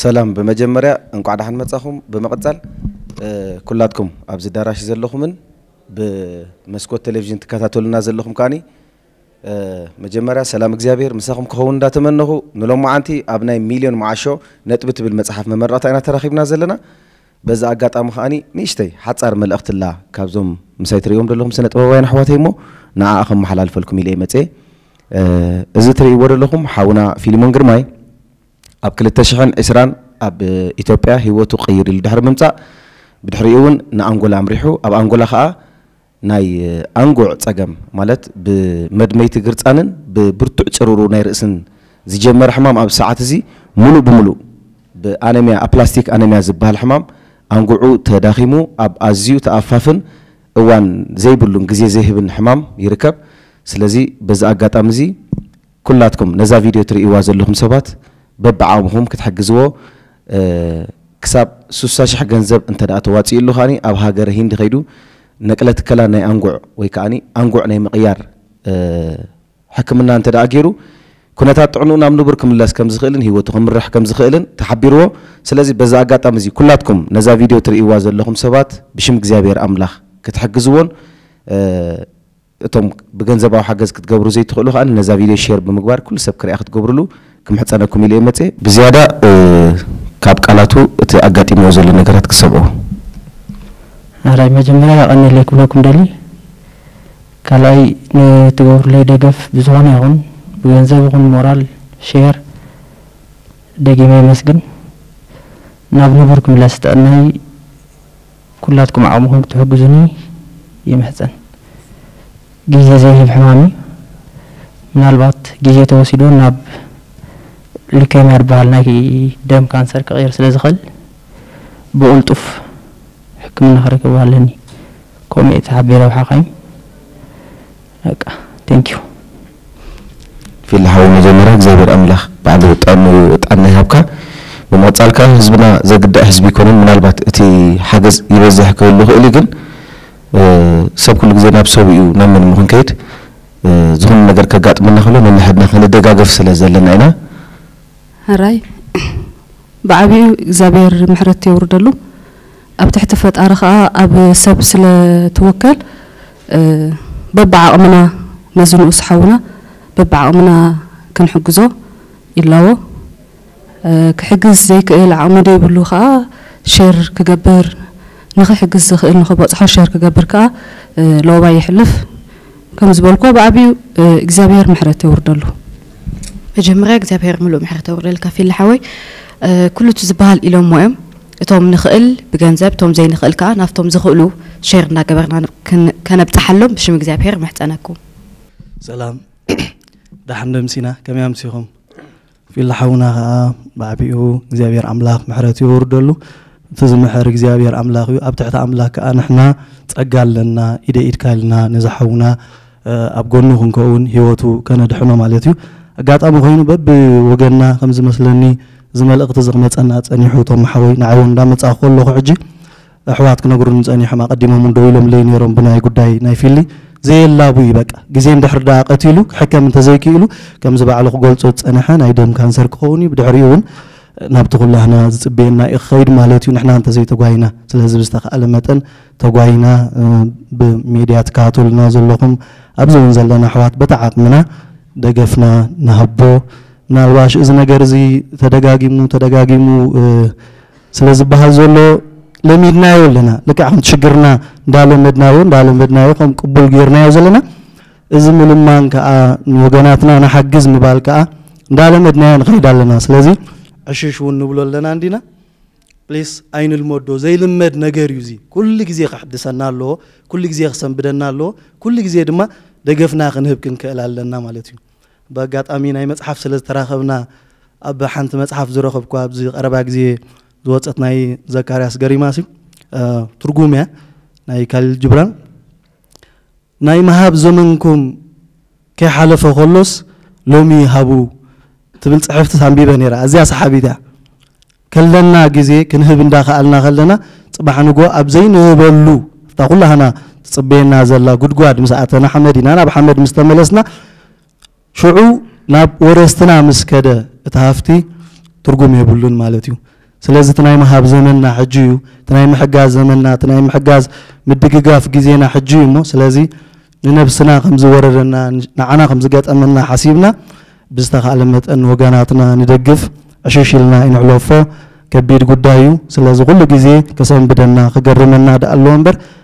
سلام بمجمرة إنكم على حن متصهم بمقتل كلاتكم أبز دارش زلهم من بمسكوت تلفزيون كاتول نازل لهم كاني مجمرة سلام إخبار مساهم كهون داتمنه نلوم عنتي أبناء مليون معاشو نتبت بالمتحف مرة أنا تراخيب نازلنا بس أقعد أمخاني نيشتي حتى أرمل الأخت الله كابزوم مسيطر يوم دلهم سنة وين حواتيمو نع أخم محلال فلكم يليمتي إذا تري ورد لهم حاونا فيلمون جرماي أب كل التشحن إسران أب إثيوبيا هو تغير الدهر ممتع بدحريون نأنجولا أمريحو أب أنجولا خاء ناي أنجو تجمع مالت بمدميت قرط أنن ببرتو تشرورو نيرسن زي جمر حمام أب ساعات زي ملو بملو بأنميا أبلاستيك أنميا زبها الحمام أنجو تداخمو أب أزيو تأففن وان زي بلون جزي زي بن حمام يركب سلازي بز أقعد أمزي كلاتكم نزا فيديو تري إوازل لهم سبات ببعاوهم كتحجزوا كسب سوساش حق جنزب أنت أتواتي إللو خاني أو هاجر هند خيدو نقلت كلا ناي أنجع ويكاني أنجع ناي مقيار حكمنا أنت أجيرو كنا تطعنوا نامنو بركم اللاس كم زخيلن هو تهم الرح كم زخيلن تحبروا سلازي بز أقعد أمزي كلاتكم نزا فيديو تري إوازل لهم سبات بشم جزابير أملاخ كتحجزون توم بجنزبه وحجز كتجبروا زي تقولوا خان نزا فيديو شير بمقبار كل سبكر أخذ جبرلو كم حتى أنا كميلي متى بزيادة كاب كالاتو تأجتي موزل النجارات كسبوا. أنا ما جمعنا أن اللي كنا كمدلي كلاي نتجور لي دقف بزواني هون بجنزبهم مورال شير دقي ما مسجن نبني بركم لاست أني كلاتكم عمهم تحجزني يمحسن. جيزة زي بحمامي من البعض جيزة توسيدون ناب لكي أربعة دم كانسر كغير سلزخل بقولطف حكمنا خرك بهالني قومي تعبير وحقيم تانكيو في الحوار مجمرة زي بالأملاخ بعد وتأمل هبكا وموتسال كان حزبنا زي قد حزب يكونون من البعض تي حجز يرزح كله إليجن سب كل جزء نابسوا بيو نعمل مهون كيد زهم نجار كجات من خلونا من حد نحن دقاقة في سلة زلنا هنا هراي بعبي زبير محرتي وردلو أبتحتفت أرخاء أب سب سلة توكل ببع أمنا نزلوا أصحونا ببع أمنا كان حجزوا يلاو كحجز زي كإل عمودي باللوخاء شير كجبر نخ حجز إنه خبط حشر كجبركا لو باي يحلف كم زبالكوا بعبي إجزابير محرته وردلو مجمرة إجزابير ملو محرته وردل كافي الحوي كله تزبال إلى مهم توم نخقل بجنزاب توم زي نخقل كا نفتوم زخقلو شيرنا جبرنا كان بتحلم بش مجزابير محتناكم سلام ده حمدم سينا كم يوم سيهم في الحونا بعبيو إجزابير أملاك محرته وردلو تزم حرق زيابير أملاخيو أبتعت أملاك أنحنا تأجل لنا إذا إتكلنا نزحونا أبجنو هنكون هوتو كان دحنا مالتيو قعد أبو خينو بب وجنا خمس مثلني زملاء اقتزقنات أنات أني حوطهم حوي نعون دامت أخول له عجي أحواتنا قرنت أني حما قدمه من دويلهم لين يرون بناي قداي نايفيلي زي اللابوي بقى جزين دحر دا قتيلو حكم تزاكيلو كم زبع على قولت أنا حنا يدم كانسر كوني بدحريون نبتغل لهنا بيننا إخير مالتي نحن أنت زي تقوينا سلسل بستخقل متن تقوينا بميديات كاتول نازل لكم أبزون زلنا حوات بتعقمنا دقفنا نهبو نالواش إذا نقرزي تدقاقيمو سلسل بهالزولو لميدنا يولنا لك عم تشقرنا دالو مدناو قم قبول قيرنا يوزلنا إذا ملمان كأ وقناتنا نحقز مبال كأ دالو مدناو نخي دالنا سلسل أشيشون نقول لنا عندنا، بليس أين المودو زي المد نجاريوزي كل جزء حدثنا له كل جزء خصم بدنا له كل جزء ما دقفنا خنهب كن كالعلنا مالتيو بقعد أمين أي متحف سلسلة تراخبنا أب حنت متحف زرخب كواب زي أربع جزء دوت أتناي زكارياس قريماسي ترجمة ناي كالجبران ناي مهاب زمنكم كحلف خلص لومي هابو تبلت عفت سامبي بنيرة أزياء صحابي ده كلنا جزء كنهب نداخل لنا خلنا طبعا نجوا أبزين وبلو تقول له أنا تصبينا زلا جود جواد مساعتنا حمدين أنا بحمد مستملسنا شعو ناب ورستنا مسكدة تهافتي ترجم يبلون مالتيو سلازة تنايم حاب زمننا حجيو تنايم حجاز زمننا تنايم حجاز مدققة في جزينا حجيو مو سلازي لنفسنا خمس وردنا نعنا خمس جات أمنا حسيبنا بستخالمت أن وجناتنا ندقف أشيشلنا إن علوفه كبير قدايو سلازة كل جزء كسام بدنا خجرمنا دا اللومبر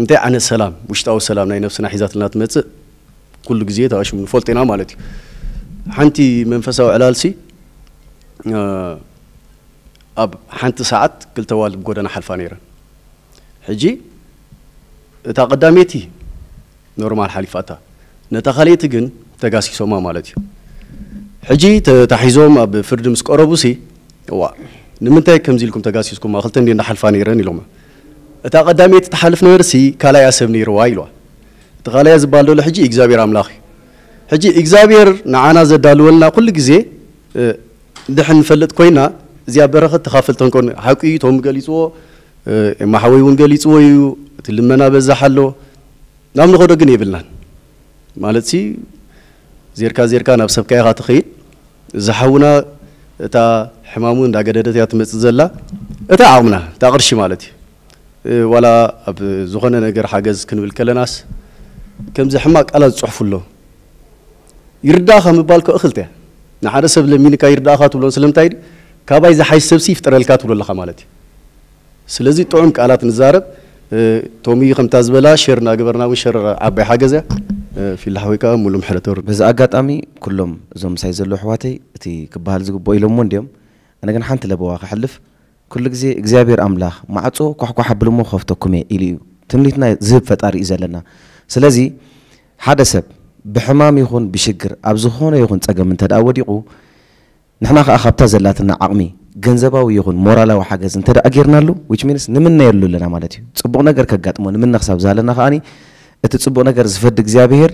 أنت عن السلام وش تاو السلام ناي نفسنا حيزاتنا تمت كل جزية تاش نفولتينا مالتي حنتي منفسا وعلالسي أب حنت ساعات قلت والد بقولنا حلفانيرا حجي تقدمتي نورمال حليفاتا نتخليت جن تجاسي سوما مالتي حجي تحيزوم أب فرد مسك أربوسي وا نمتى كم زيلكم تجاسي سكوم ما خلتني أن حلفانيرا نلومه تقدمت تحلف نورسي كلا ياسمني روايلوا تقال يا زبالو الحجي إجزابير أملاخي حجي إجزابير نعانا زدالو لنا كل جزء دحن فلت كوينا زي برخة تخافل تنكون حقي توم قاليتوا ما حويون قاليتوا يو تلمنا بزحلو نعم نخرج نيبلنا مالتي زيركا نفس بكاي غاتخيل زحونا تا حمامون دا قدرت ياتمت زلا تا عاونا تا قرشي مالتي ولا بزغنا نجر حاجز كنبل كلناس كم زحماك على تصحفوا له يرداها مبالكو اخلته نحن سب لمين كاير داخل تقولون سلم تايد كابا إذا حي سب سيف ترى الكاتب ولا خمالتي سلزي طعم كالات نزارب تومي خمتاز بلا شرنا جبرنا وشر عبي حاجزة في الحويكة ملهم حرتور بس أجت أمي كلهم زوم سايزلو حواتي تي كبهال زوج بويلهم منديم أنا كان حنت لبواق حلف كل جزء إجابير أملاخ معتو كح حبلو مو خفته كمية إليو تمليتنا زب فتار إزالنا سلزي حدسب بحمام يخون بشجر أبزخون يخون تأجم من تداود يقو نحنا خابتا زلاتنا عقمي جنزبا ويخون مورلا وحاجز انت أجرنا له which means نمنا يلو لنا مالتي تصبونا جر كجاتمون نمنا خساب زالنا خاني تصبونا جر زفد جزابير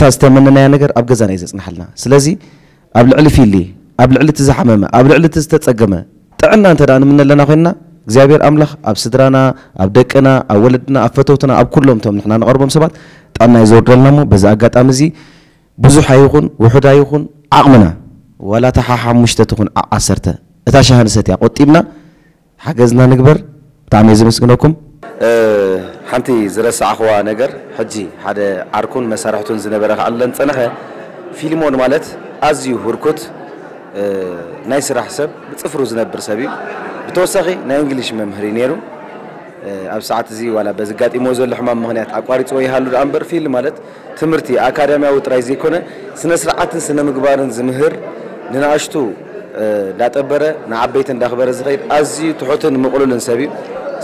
تاستمنا نيا نجر أبجزنا إذا نحلنا سلازي قبل على في اللي قبل على تزحممة قبل على تستتأجمة تعنا انت أنا من لنا خينا جزابير أملخ أب صدرنا أب دكنا أب ولدنا أب فتوتنا أب كلهم تم نحنا نقربهم سبات أنا يزورنا مو بس أجت أمزي بزح يخون وحد يخون عقمنا ولا تحاح مشت تكون عسرته تاشهر ستي قطيبنا حجزنا نكبر طعم يزمسكنكم حنتي زرس أخوة نجر حجي هذا عركون مسارحتون زنبرة على نتناها فيلمون مالت أزيو هركوت نايس راح سب بتفرو زنبر سبي بتوسخي نا إنجليش ممهرينيرو أب ساعات زي ولا بس قاعد إموزو الحمام مهنيات أقاريت ويهالو الأمبر في المالت تمرتي أكاديمية وترايزي كنا سنسرعة سنة مقبارن زمهر نناقشتو لا تبرة نعبيت ندخبر زغير أزي تحطن مقولن سبي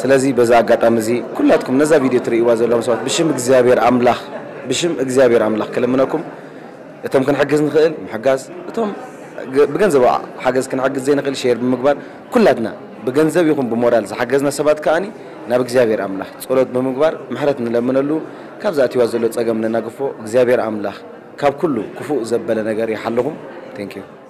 سلازي بزاع قاعد أمزي كلاتكم نزا فيديو تري وازو لهم صوت بشم إجزابير أملاخ بشم إجزابير أملاخ كلمناكم تم كن حجز نخيل محجز تم بجنزوا حجز كن حجز زين نخيل شير بمقبار كلاتنا بجنزوا يقوم بمورال حجزنا سبات كاني نبغى زابير أملاخ صورت بمقبار محرتنا لما نلو كاب زاتي وازلوا تساقمنا نقفو زابير أملاخ كاب كله كفو زبلنا جري حلهم thank you